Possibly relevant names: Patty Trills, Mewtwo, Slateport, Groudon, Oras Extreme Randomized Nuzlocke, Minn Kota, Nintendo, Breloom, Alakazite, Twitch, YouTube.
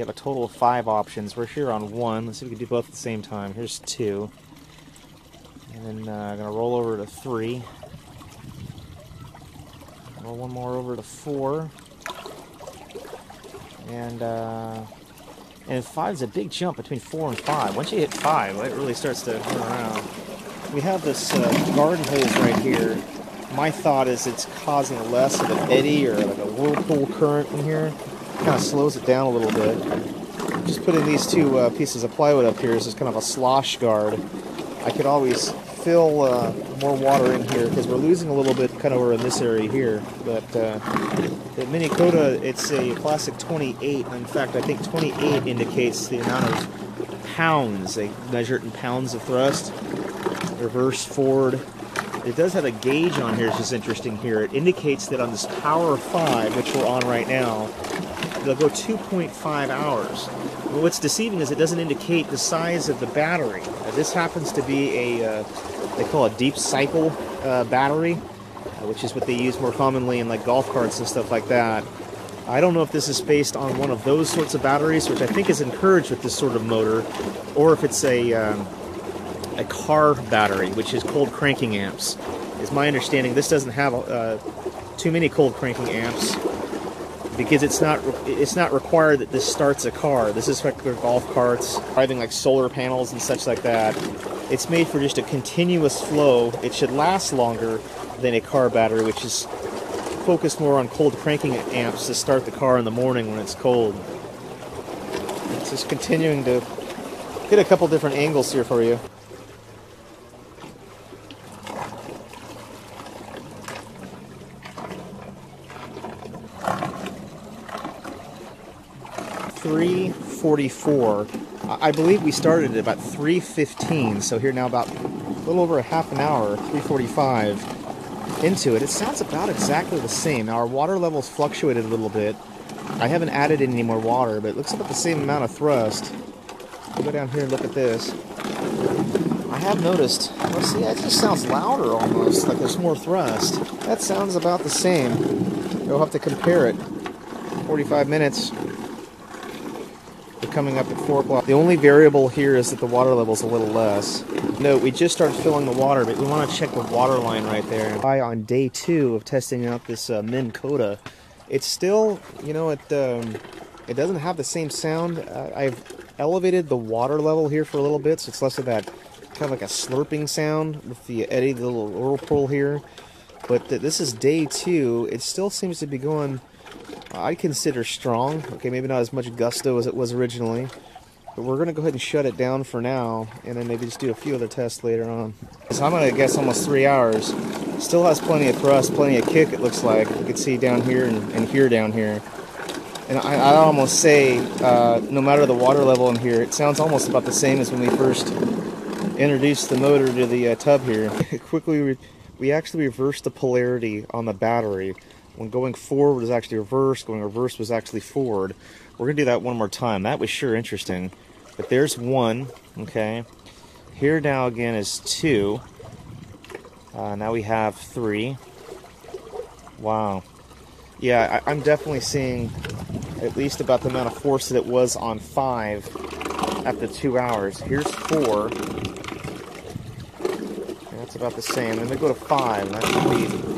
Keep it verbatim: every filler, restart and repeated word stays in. We have a total of five options. We're here on one. Let's see if we can do both at the same time. Here's two. And then uh, I'm going to roll over to three. Roll one more over to four. And, uh... And five is a big jump between four and five. Once you hit five, it really starts to turn around. We have this uh, garden hose right here. My thought is it's causing less of an eddy or like a whirlpool current in here. Kind of slows it down a little bit. Just putting these two uh, pieces of plywood up here is just kind of a slosh guard. I could always fill uh, more water in here because we're losing a little bit kind of over in this area here. But uh, the Minn Kota, it's a classic twenty-eight. In fact, I think twenty-eight indicates the amount of pounds. They measure it in pounds of thrust. Reverse, forward. It does have a gauge on here, which is interesting here. It indicates that on this Power five, which we're on right now, they'll go two point five hours. Well, what's deceiving is it doesn't indicate the size of the battery. Uh, this happens to be a, uh, they call a deep cycle uh, battery, uh, which is what they use more commonly in like golf carts and stuff like that. I don't know if this is based on one of those sorts of batteries, which I think is encouraged with this sort of motor, or if it's a, um, a car battery, which is cold cranking amps. Is my understanding, this doesn't have uh, too many cold cranking amps, because it's not it's not required that this starts a car. This is like their golf carts, driving like solar panels and such like that. It's made for just a continuous flow. It should last longer than a car battery, which is focused more on cold cranking amps to start the car in the morning when it's cold. It's just continuing to get a couple different angles here for you. three forty-four. I believe we started at about three fifteen, so here now about a little over a half an hour, three forty-five into it. It sounds about exactly the same. Now our water levels fluctuated a little bit. I haven't added in any more water, but it looks about the same amount of thrust. I'll go down here and look at this. I have noticed, well, see, it just sounds louder almost, like there's more thrust. That sounds about the same. You'll have to compare it. forty-five minutes. Coming up at four o'clock. The only variable here is that the water level's a little less. Note, we just started filling the water, but we want to check the water line right there. On day two of testing out this uh, Minn Kota, it's still, you know, it um, it doesn't have the same sound. Uh, I've elevated the water level here for a little bit, so it's less of that kind of like a slurping sound with the eddy, the little whirlpool here. But th this is day two. It still seems to be going, I consider, strong. Okay, maybe not as much gusto as it was originally, but we're going to go ahead and shut it down for now, and then maybe just do a few other tests later on. So I'm going to guess almost three hours. Still has plenty of thrust, plenty of kick, it looks like. You can see down here and, and here down here. And I, I almost say, uh, no matter the water level in here, it sounds almost about the same as when we first introduced the motor to the uh, tub here. Quickly, we, we actually reversed the polarity on the battery. When going forward was actually reverse, going reverse was actually forward. We're going to do that one more time. That was sure interesting. But there's one, okay. Here now again is two. Uh, now we have three. Wow. Yeah, I, I'm definitely seeing at least about the amount of force that it was on five after two hours. Here's four. And that's about the same. Then we go to five, and that should be